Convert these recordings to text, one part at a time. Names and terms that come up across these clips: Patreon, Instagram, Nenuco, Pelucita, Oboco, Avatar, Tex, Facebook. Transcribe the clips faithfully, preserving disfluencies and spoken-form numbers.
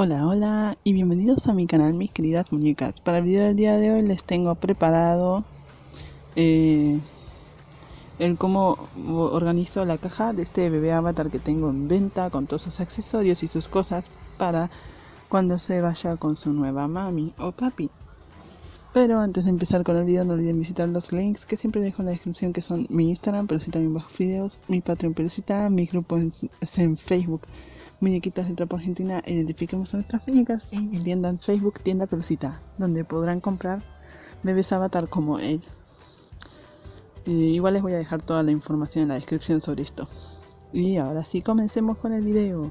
Hola, hola y bienvenidos a mi canal, mis queridas muñecas. Para el video del día de hoy les tengo preparado eh, el cómo organizo la caja de este bebé avatar que tengo en venta, con todos sus accesorios y sus cosas para cuando se vaya con su nueva mami o papi. Pero antes de empezar con el video no olviden visitar los links que siempre dejo en la descripción, que son mi Instagram, Pelucita Bien Bajo Videos, mi Patreon Pelucita, mi grupo en, en Facebook Muñequitas de Trapo Argentina, identifiquemos a nuestras muñecas, y mi tienda en Facebook, Tienda Pelucita, donde podrán comprar bebés avatar como él. Eh, igual les voy a dejar toda la información en la descripción sobre esto. Y ahora sí, comencemos con el video.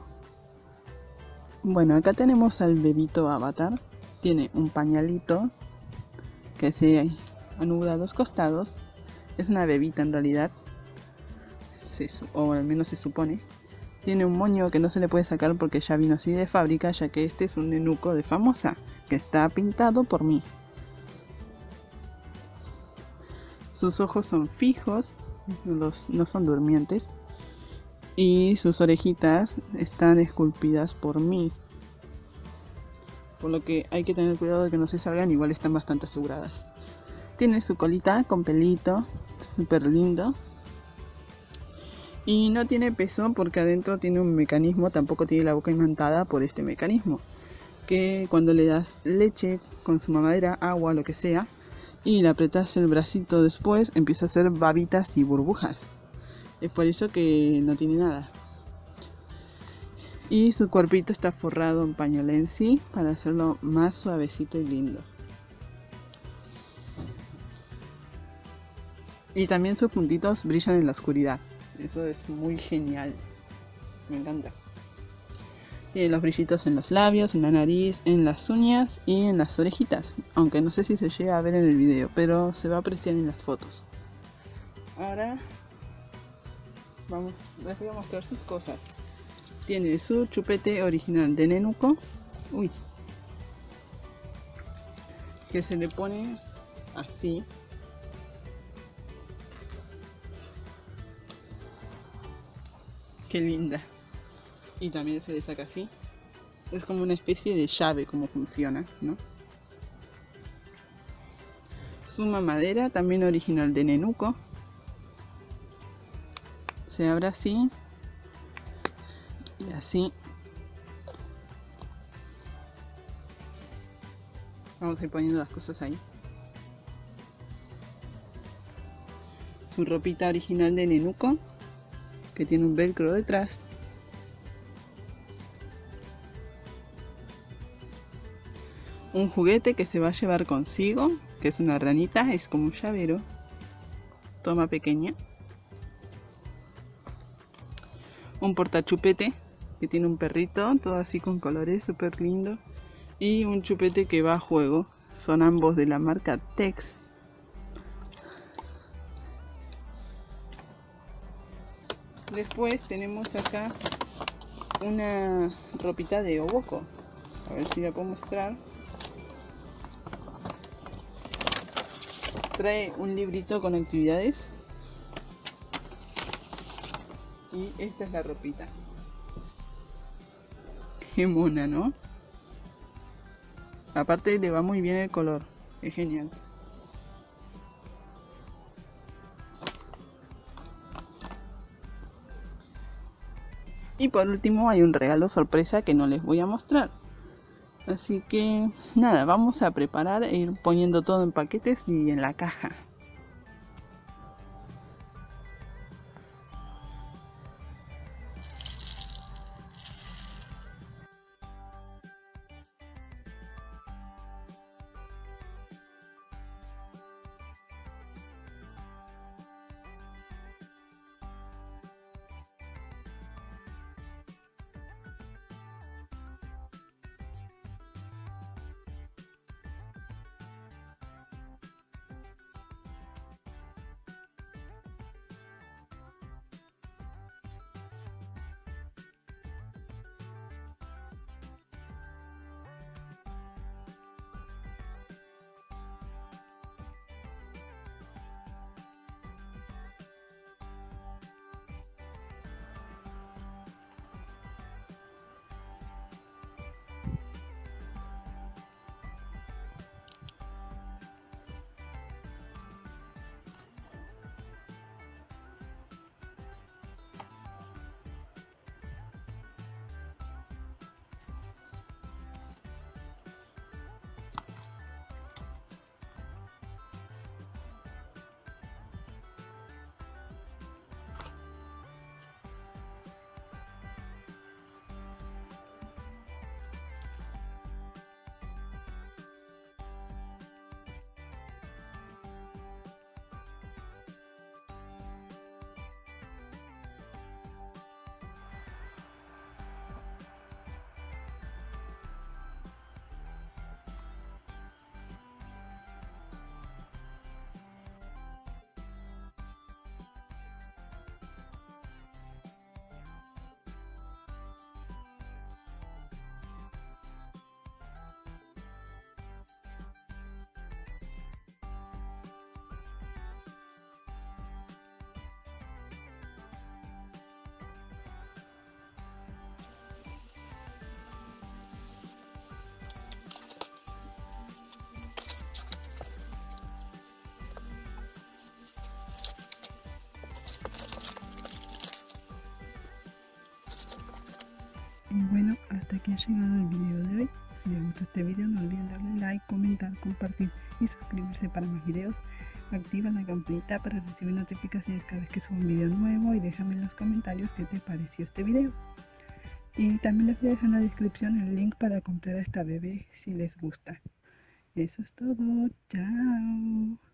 Bueno, acá tenemos al bebito avatar. Tiene un pañalito que se anuda a los costados. Es una bebita en realidad, se, o al menos se supone. Tiene un moño que no se le puede sacar porque ya vino así de fábrica, ya que este es un nenuco de famosa, que está pintado por mí. Sus ojos son fijos, los, no son durmientes. Y sus orejitas están esculpidas por mí. Por lo que hay que tener cuidado de que no se salgan, igual están bastante aseguradas. Tiene su colita con pelito, súper lindo. Y no tiene peso porque adentro tiene un mecanismo, tampoco tiene la boca imantada por este mecanismo. Que cuando le das leche con su mamadera, agua, lo que sea, y le apretas el bracito después, empieza a hacer babitas y burbujas. Es por eso que no tiene nada. Y su cuerpito está forrado en pañolensi para hacerlo más suavecito y lindo. Y también sus puntitos brillan en la oscuridad. Eso es muy genial, me encanta. Tiene los brillitos en los labios, en la nariz, en las uñas y en las orejitas. Aunque no sé si se llega a ver en el video, pero se va a apreciar en las fotos. Ahora vamos, les voy a mostrar sus cosas. Tiene su chupete original de Nenuco, uy, que se le pone así. Qué linda. Y también se le saca así. Es como una especie de llave, como funciona, ¿no? Su mamadera, también original de Nenuco. Se abre así. Y así. Vamos a ir poniendo las cosas ahí. Su ropita original de Nenuco, que tiene un velcro detrás. Un juguete que se va a llevar consigo, que es una ranita, es como un llavero, toma pequeña. Un portachupete que tiene un perrito, todo así con colores, súper lindo. Y un chupete que va a juego, son ambos de la marca Tex. Después tenemos acá una ropita de Oboco, a ver si la puedo mostrar. Trae un librito con actividades y esta es la ropita. Qué mona, ¿no? Aparte le va muy bien el color, es genial. Y por último hay un regalo sorpresa que no les voy a mostrar. Así que nada, vamos a preparar e ir poniendo todo en paquetes y en la caja. llegado el video de hoy. Si les gustó este video, no olviden darle like, comentar, compartir y suscribirse para más videos. Activa la campanita para recibir notificaciones cada vez que suba un video nuevo y déjame en los comentarios qué te pareció este video. Y también les voy a dejar en la descripción el link para comprar a esta bebé si les gusta. Eso es todo, chao.